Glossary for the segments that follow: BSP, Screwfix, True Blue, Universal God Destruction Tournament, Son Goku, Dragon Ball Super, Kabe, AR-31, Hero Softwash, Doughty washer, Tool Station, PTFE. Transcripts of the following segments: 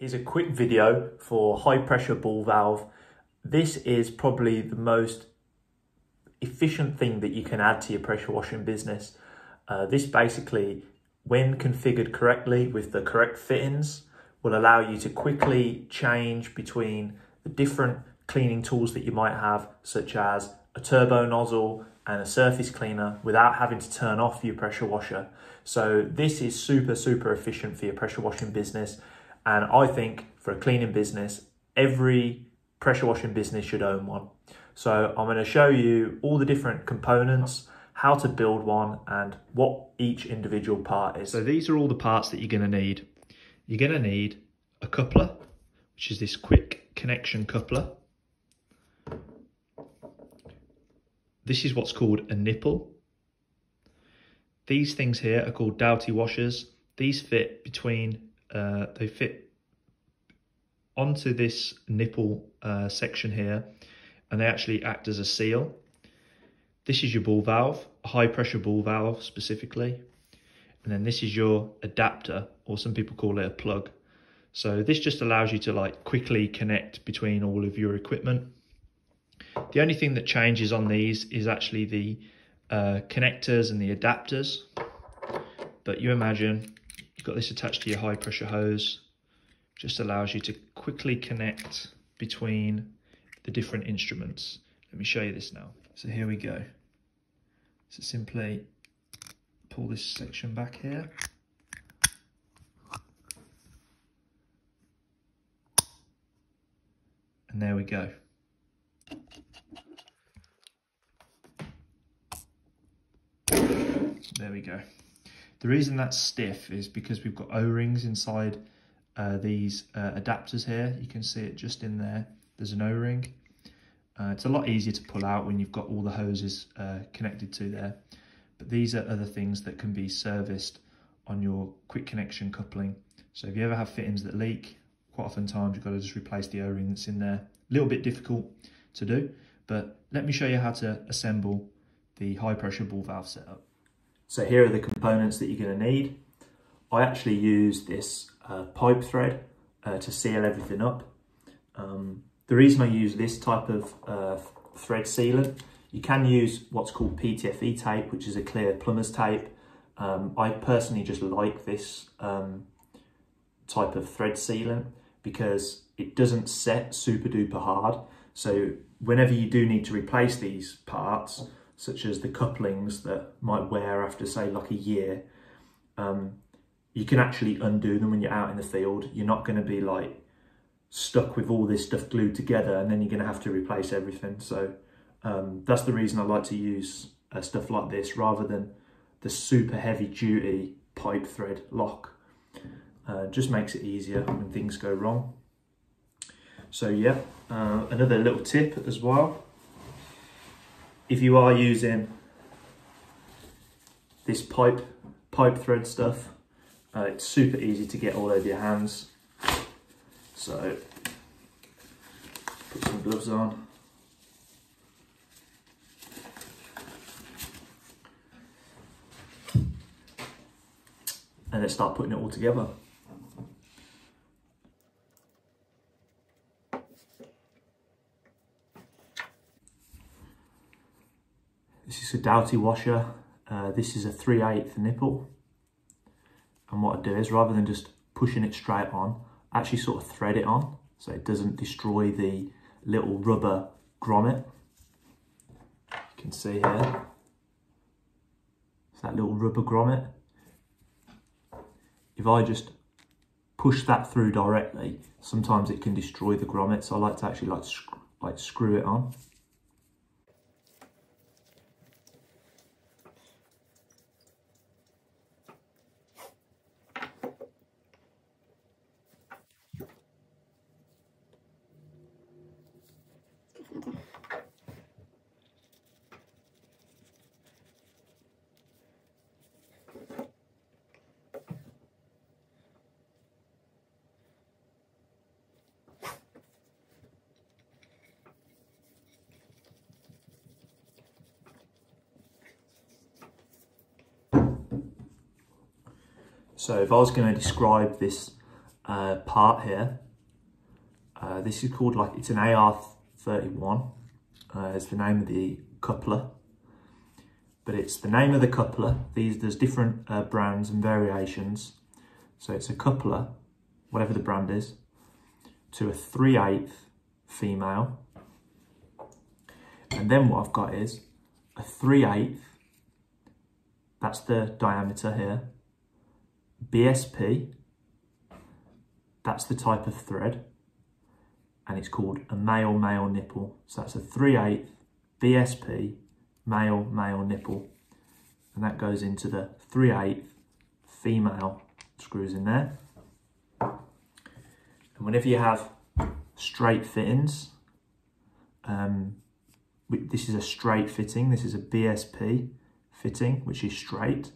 Here's a quick video for high pressure ball valve. This is probably the most efficient thing that you can add to your pressure washing business. This basically, when configured correctly with the correct fittings, will allow you to quickly change between the different cleaning tools that you might have, such as a turbo nozzle and a surface cleaner, without having to turn off your pressure washer. So this is super, super efficient for your pressure washing business. And I think for a cleaning business, every pressure washing business should own one. So I'm going to show you all the different components, how to build one, and what each individual part is. So these are all the parts that you're going to need. You're going to need a coupler, which is this quick connection coupler. This is what's called a nipple. These things here are called Doughty washers. These fit between they fit onto this nipple section here, and they actually act as a seal. This is your ball valve, a high pressure ball valve specifically. And then this is your adapter, or some people call it a plug. So this just allows you to like quickly connect between all of your equipment. The only thing that changes on these is actually the connectors and the adapters. But you imagine you've got this attached to your high pressure hose, just allows you to quickly connect between the different instruments. Let me show you this now. So here we go. So simply pull this section back here. And there we go. There we go. The reason that's stiff is because we've got O-rings inside these adapters here. You can see it just in there. There's an O-ring. It's a lot easier to pull out when you've got all the hoses connected to there. But these are other things that can be serviced on your quick connection coupling. So if you ever have fittings that leak, quite oftentimes you've got to just replace the O-ring that's in there. A little bit difficult to do, but let me show you how to assemble the high pressure ball valve setup. So here are the components that you're going to need. I actually use this pipe thread to seal everything up. The reason I use this type of thread sealant, you can use what's called PTFE tape, which is a clear plumber's tape. I personally just like this type of thread sealant because it doesn't set super duper hard. So whenever you do need to replace these parts, such as the couplings that might wear after, say, like a year, you can actually undo them when you're out in the field. You're not going to be like stuck with all this stuff glued together and then you're going to have to replace everything. So that's the reason I like to use stuff like this rather than the super heavy duty pipe thread lock. Just makes it easier when things go wrong. So yeah, another little tip as well. If you are using this pipe thread stuff, it's super easy to get all over your hands. So put some gloves on. And let's start putting it all together. This is a Doughty washer. This is a 3/8 nipple. And what I do is, rather than just pushing it straight on, I actually sort of thread it on so it doesn't destroy the little rubber grommet. You can see here, it's that little rubber grommet. If I just push that through directly, sometimes it can destroy the grommet. So I like to actually like screw it on. So if I was going to describe this part here. This is called, like, it's an AR-31. It's the name of the coupler. But it's the name of the coupler. There's different brands and variations. So it's a coupler, whatever the brand is, to a 3/8 female. And then what I've got is a 3/8, that's the diameter here, BSP, that's the type of thread, and it's called a male-male nipple. So that's a 3/8 BSP male-male nipple, and that goes into the 3/8 female screws in there. And whenever you have straight fittings, this is a straight fitting, this is a BSP fitting, which is straight.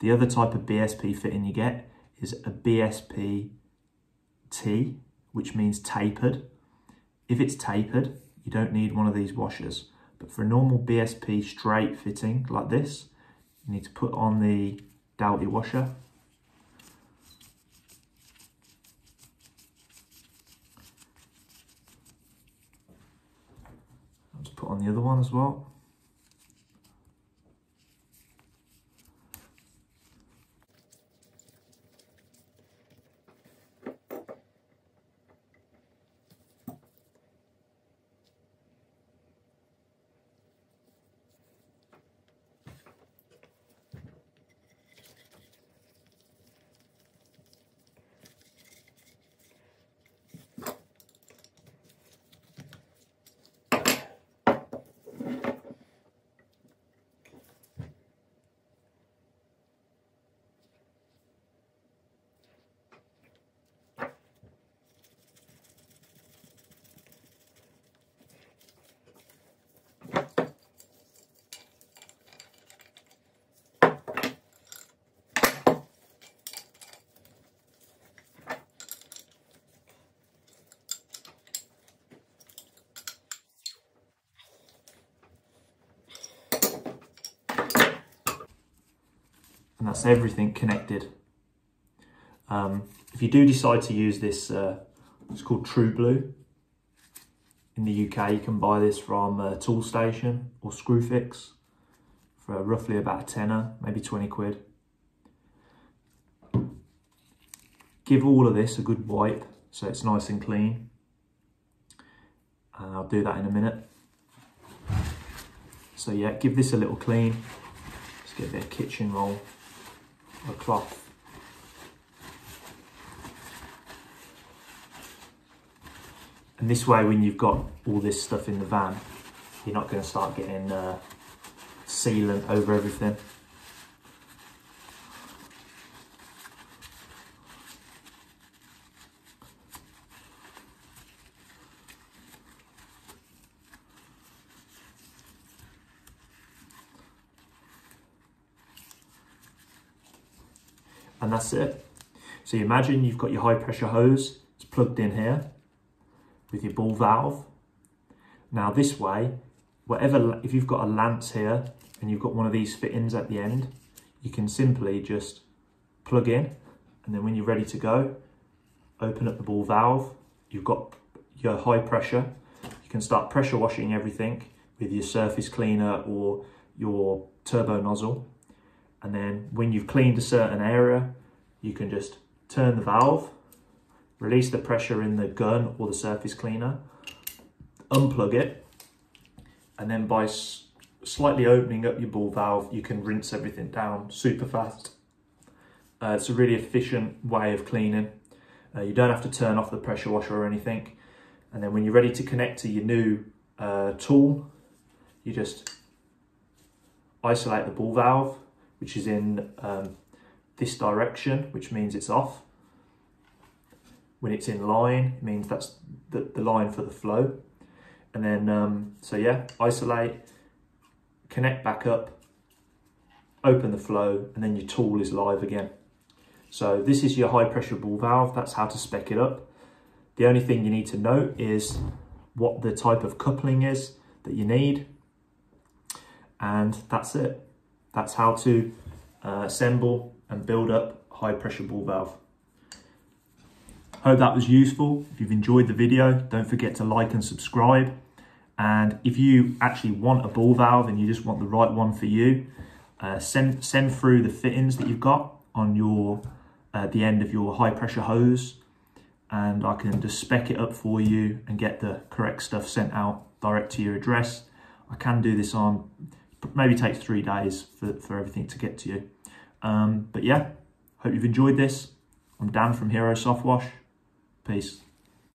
The other type of BSP fitting you get is a BSP T, which means tapered. If it's tapered, you don't need one of these washers. But for a normal BSP straight fitting like this, you need to put on the Doughty washer. On the other one as well. And that's everything connected. If you do decide to use this, it's called True Blue. In the UK, you can buy this from Tool Station or Screwfix for roughly about a tenner, maybe 20 quid. Give all of this a good wipe so it's nice and clean. And I'll do that in a minute. So yeah, give this a little clean. Let's get a bit of kitchen roll. A cloth. And this way, when you've got all this stuff in the van, you're not going to start getting sealant over everything. And that's it. So you imagine you've got your high pressure hose, it's plugged in here with your ball valve. Now this way, whatever, if you've got a lance here and you've got one of these fittings at the end, you can simply just plug in, and then when you're ready to go, open up the ball valve, you've got your high pressure, you can start pressure washing everything with your surface cleaner or your turbo nozzle. And then when you've cleaned a certain area, you can just turn the valve, release the pressure in the gun or the surface cleaner, unplug it, and then by slightly opening up your ball valve, you can rinse everything down super fast. It's a really efficient way of cleaning. You don't have to turn off the pressure washer or anything. And then when you're ready to connect to your new tool, you just isolate the ball valve, which is in this direction, which means it's off. When it's in line, it means that's the line for the flow. And then, so yeah, isolate, connect back up, open the flow, and then your tool is live again. So this is your high pressure ball valve. That's how to spec it up. The only thing you need to note is what the type of coupling is that you need. And that's it. That's how to assemble and build up high pressure ball valve. Hope that was useful. If you've enjoyed the video, don't forget to like and subscribe. And if you actually want a ball valve and you just want the right one for you, send through the fittings that you've got on your the end of your high pressure hose, and I can just spec it up for you and get the correct stuff sent out direct to your address. I can do this on, maybe takes 3 days for everything to get to you. But yeah, hope you've enjoyed this. I'm Dan from Hero Softwash. Peace.